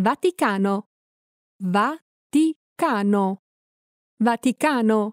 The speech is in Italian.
Vaticano. Vaticano.